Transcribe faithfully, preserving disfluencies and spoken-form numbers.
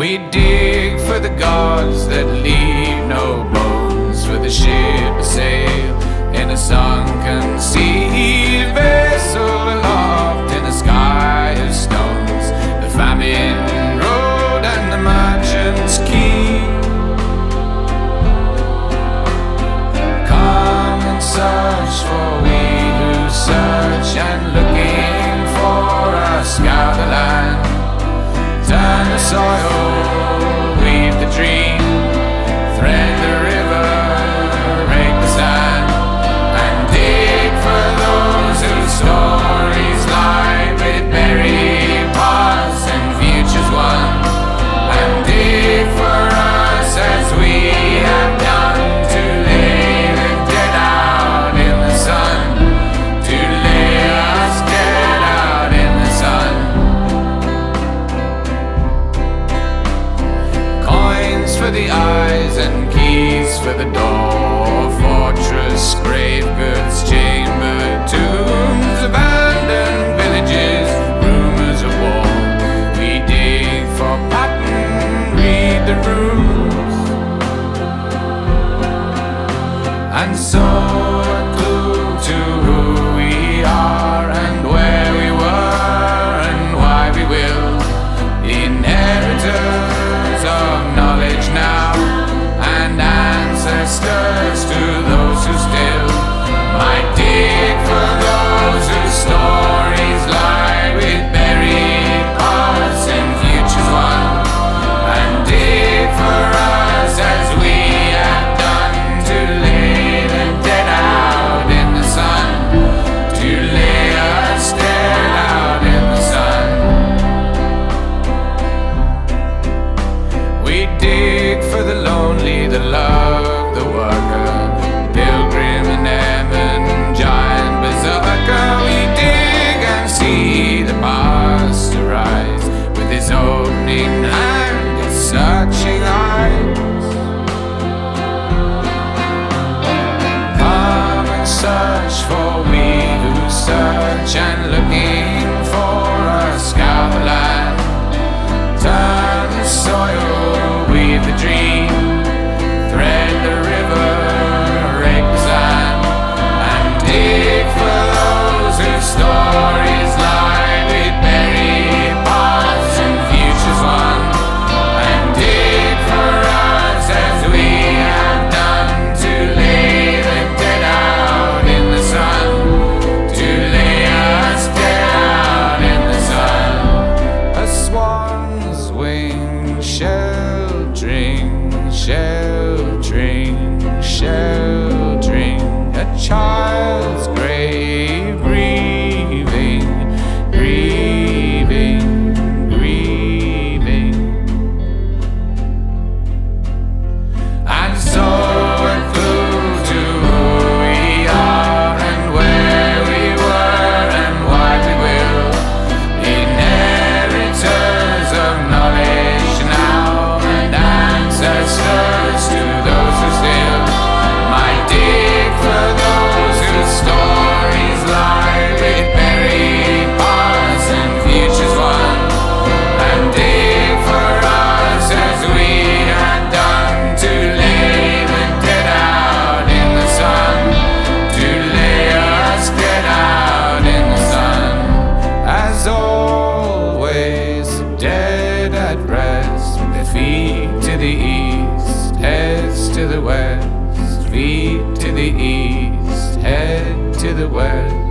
We dig for the gods that leave no bones, for the ship a sail in a sunken sea, vessel aloft in a sky of stones, the famine road and the merchant's key. Come and search for we who search, and looking for a scout the land. Turn the soil, weave the dream, thread the river, rake the sand, and dig for those whose stories lie with buried pasts and futures won, and dig for us as we have done, to live and get out in the sun, to lay us dead out in the sun. For the eyes and keys for the door, fortress, grave goods, chamber, tombs, abandoned villages, rumors of war. We dig for pattern, read the rules, and so a clue to who we are and where we were and why we will. Inheritors of knowledge now, and ancestors to those who still might dig for those whose stories lie with buried pasts and futures won, and dig for us as we have done, to lay the dead out in the sun, to lay us dead out in the sun. We dig for the lonely, the love, the worker, the pilgrim and airman, giant berserker. We dig and see the past arise with his opening hand, his searching eyes. Come and search for we who search, and looking for a scour land. Turn the soil, weave the dream, thread the river, rake the sand, and dig for those whose stories lie with buried pasts and futures won, and dig for us as we have done, to lay the dead out in the sun, to lay us dead out in the sun. A swan's wing shell sheltering, sheltering, a child's grave, grieving, grieving, grieving. And so a clue to who we are and where we were and why we will. Inheritors of knowledge now, and ancestors to those who still might dig for those whose stories lie with buried pasts and futures won, and dig for us as we had done, to lay the dead out in the sun, to lay us dead out in the sun. As always, dead at rest, with their feet to the east, heads to the west, feet to the east, head to the west.